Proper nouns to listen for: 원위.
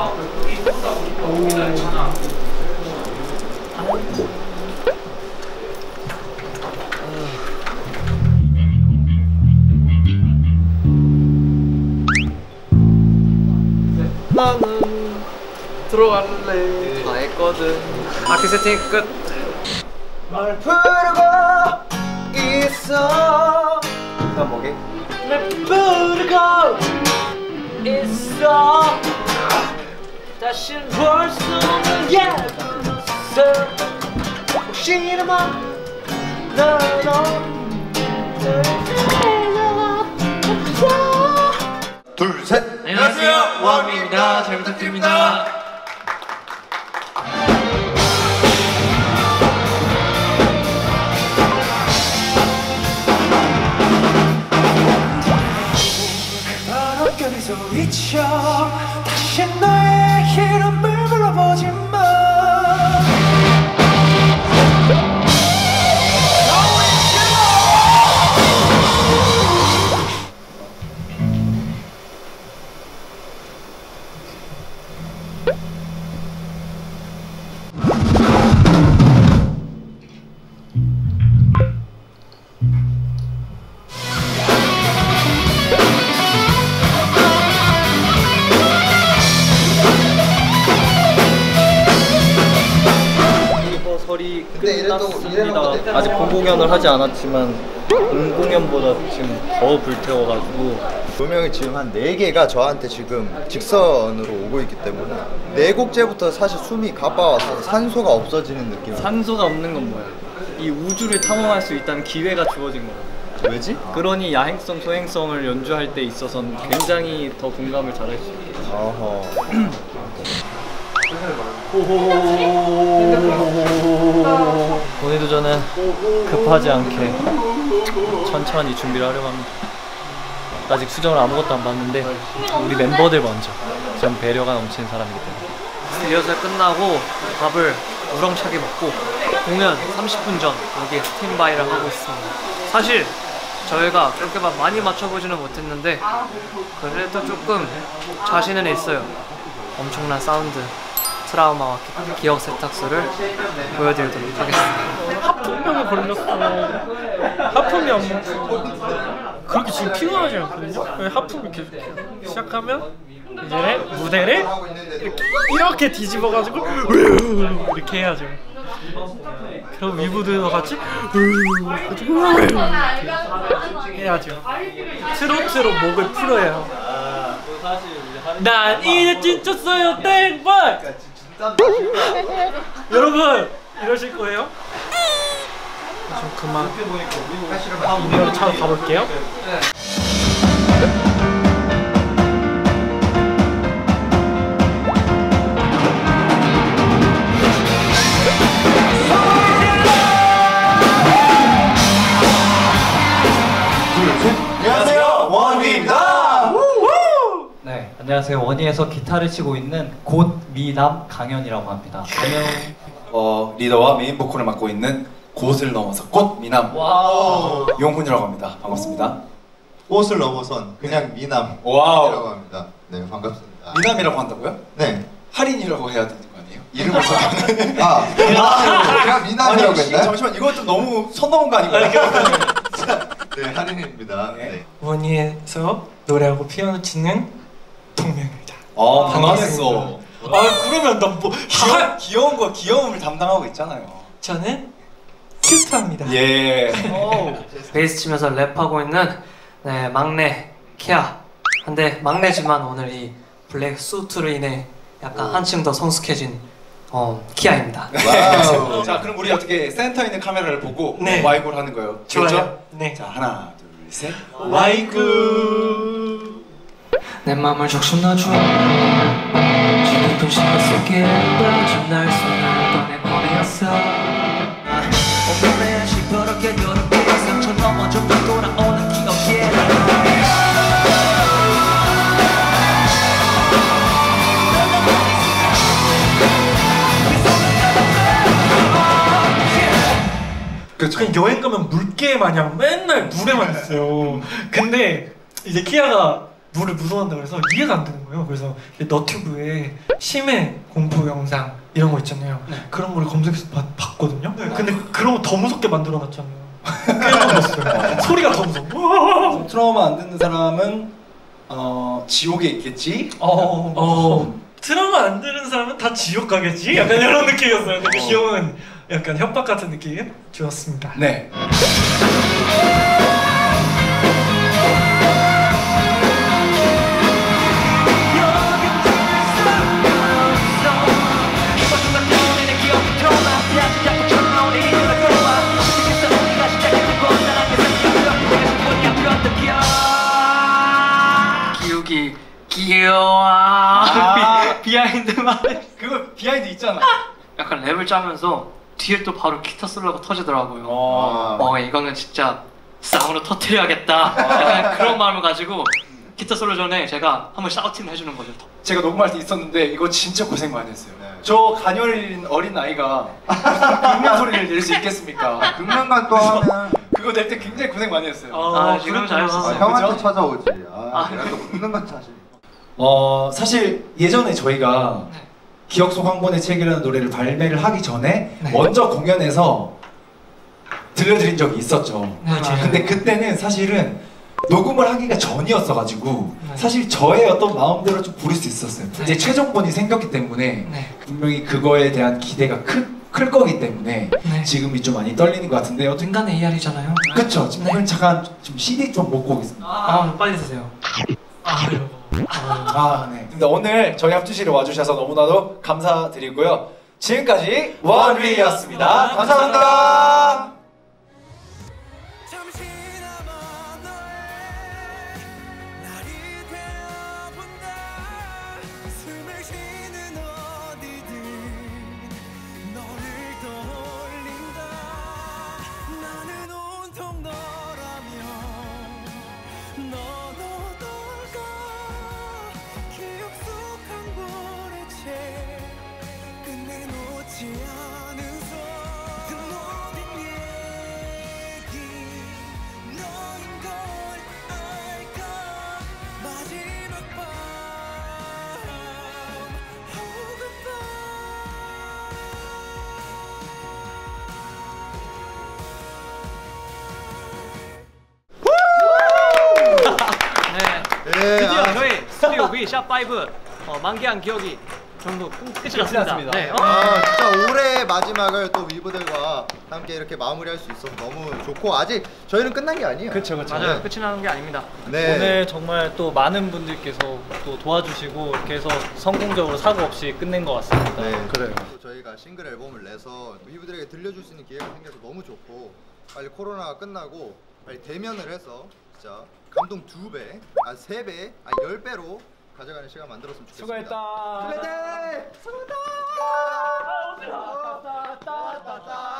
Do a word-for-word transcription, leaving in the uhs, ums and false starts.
하고 여기 쏟다 보니까 오기가 있잖아. 나는 들어갈래. 다 했거든. 아크 세팅 끝. 말 부르고 있어. 일단 뭐게? 말 부르고 있어. 다신 볼 수 없는 예쁜 모습. 혹시나마 널 없어. 둘, 셋. 안녕하세요, 원위입니다. 잘 부탁드립니다. 바람결에서 잊혀 다시 너의 이름을 불러보지 마. 근데 이랬던 아직 공공연을 하지 않았지만 공공연보다 지금 더 불태워가지고 조명이 지금 한 네 개가 저한테 지금 직선으로 오고 있기 때문에 네 곡째부터 사실 숨이 가빠와서 산소가 없어지는 느낌. 산소가 없는 건 뭐야? 이 우주를 탐험할 수 있다는 기회가 주어진 거야. 왜지? 그러니 야행성, 소행성을 연주할 때 있어서는 굉장히 더 공감을 잘할 수 있겠지. 어허. 오늘도 저는 급하지 않게 천천히 준비를 하려고 합니다. 아직 수정을 아무것도 안 봤는데 우리 멤버들 먼저. 전 배려가 넘치는 사람이기 때문에 리허설 끝나고 밥을 우렁차게 먹고 공연 삼십 분 전 여기 스탠바이를 하고 있습니다. 사실 저희가 그렇게 막 많이 맞춰보지는 못했는데 그래도 조금 자신은 있어요. 엄청난 사운드, 트라우마와 기억 세탁소를 보여드리도록 하겠습니다. 하품병에 걸렸어. 하품이 안 먹고 그렇게 지금 피곤하지 않거든요? 하품을 계속 시작하면 이제 무대를 이렇게, 이렇게 뒤집어가지고 이렇게 해야죠. 그럼 위브들도 같이 해야죠. 트로트로 목을 풀어요. 난 이제 진짜써요 땡벌! 여러분 이러실 거예요? 좀 그만 우리가 차로 가볼게요. 안녕하세요, 원위입니다. 안녕하세요. 원위에서 기타를 치고 있는 곧미남 강현이라고 합니다. 강현. 어, 리더와 메인 보컬을 맡고 있는 곧을 넘어서 곧미남 와우. 용훈이라고 합니다. 반갑습니다. 곧을 넘어선 그냥 미남 와우라고 합니다. 네, 반갑습니다. 미남이라고 한다고요? 네. 할인이라고 해야 되는 거 아니에요? 이름을 적었는데. 아, 제가 미남이라고 아니, 했나요? 잠시만, 이거 좀 너무 선 넘은 거 아닌가요? 네, 할인입니다. 네. 원위에서 노래하고 피아노 치는 동명이다. 아, 반갑습니다. 아, 그러면 난 뭐 귀여, 귀여운 거 귀여움을 담당하고 있잖아요. 저는 큐트합니다. 예. 베이스 치면서 랩하고 있는 네, 막내 키아. 근데 막내지만 오늘 이 블랙 수트로 인해 약간 오. 한층 더 성숙해진 어, 키아입니다. 자, 그럼 우리 어떻게 센터에 있는 카메라를 보고 네. 와이굴 하는 거예요. 좋죠? 네. 자, 하나, 둘, 셋. 와이굴. 내 맘을 적셔 놔줘. 깊은 시간 속에 빠진 날 손을 꺼내버렸어. 오늘은 시퍼렇게 요렇게 상처 넘어져도 돌아오는 기억에 그냥 여행 가면 물개 마냥 맨날 물에만 있어요. 근데 이제 키아가 물을 무서워한다 그래서 이해가 안 되는 거예요. 그래서 너튜브에 심해 공포 영상 이런 거 있잖아요. 네. 그런 거를 검색해서 바, 봤거든요. 네. 근데 그런 거 더 무섭게 만들어놨잖아요. 깨어났어요. 소리가 더 무서워. 트라우마 안 듣는 사람은 어 지옥에 있겠지? 어, 어, 어. 트라우마 안 듣는 사람은 다 지옥 가겠지? 약간 이런 느낌이었어요. 되게 어. 귀여운 약간 협박 같은 느낌? 좋았습니다. 네. 기욱이 귀여워. 아 비하인드 말해. 그거 비하인드 있잖아. 약간 랩을 짜면서 뒤에 또 바로 기타 솔로가 터지더라고요. 어, 어 이거는 진짜 싸움으로 터뜨려야겠다. 약간 그런 마음을 가지고 기타 솔로 전에 제가 한번 샤우팅 해주는 거죠. 제가 녹음할 때 있었는데 이거 진짜 고생 많이 했어요. 네. 저 가녀린 어린 아이가 극면 소리를 낼 수 있겠습니까? 극면만 또 하면 그거 낼 때 굉장히 고생 많이 했어요. 아, 아 지금 잘했어요. 아, 형한테 그죠? 찾아오지. 아, 내가 또 극면만 찾지. 어 사실 예전에 저희가 기억 속 황혼의 책이라는 노래를 발매를 하기 전에 네. 먼저 공연에서 들려드린 적이 있었죠. 네, 근데 그때는 사실은 녹음을 하기가 전이었어가지고 사실 저의 어떤 마음대로 좀 부릴 수 있었어요. 네. 이제 최종본이 생겼기 때문에 네. 분명히 그거에 대한 기대가 큰, 클 거기 때문에 네. 지금이 좀 많이 떨리는 것 같은데요. 인간 에이알이잖아요. 그쵸. 지금 네. 잠깐 좀 씨디 좀 먹고 오겠습니다. 아, 아 빨리 드세요. 아, 아, 네. 근데 오늘 저희 합주실에 와주셔서 너무나도 감사드리고요. 지금까지 원위였습니다. 감사합니다. 감사합니다. 샵 파이브 어, 만개한 기억이 전부 끝이 났습니다. 네. 어, 진짜 올해의 마지막을 또 위브들과 함께 이렇게 마무리할 수 있어서 너무 좋고 아직 저희는 끝난 게 아니에요. 그렇죠, 그렇죠. 맞아요. 네. 끝이 나는 게 아닙니다. 네. 오늘 정말 또 많은 분들께서 또 도와주시고 이렇게 해서 성공적으로 사고 없이 끝낸 것 같습니다. 네, 그래요. 또 저희가 싱글 앨범을 내서 위브들에게 들려줄 수 있는 기회가 생겨서 너무 좋고 빨리 코로나가 끝나고 빨리 대면을 해서 진짜 감동 두 배, 아 세 배, 아 열 배로 가져가는 시간 만들었으면 좋겠습니다. 수고했다. 수고했다. 수고했다.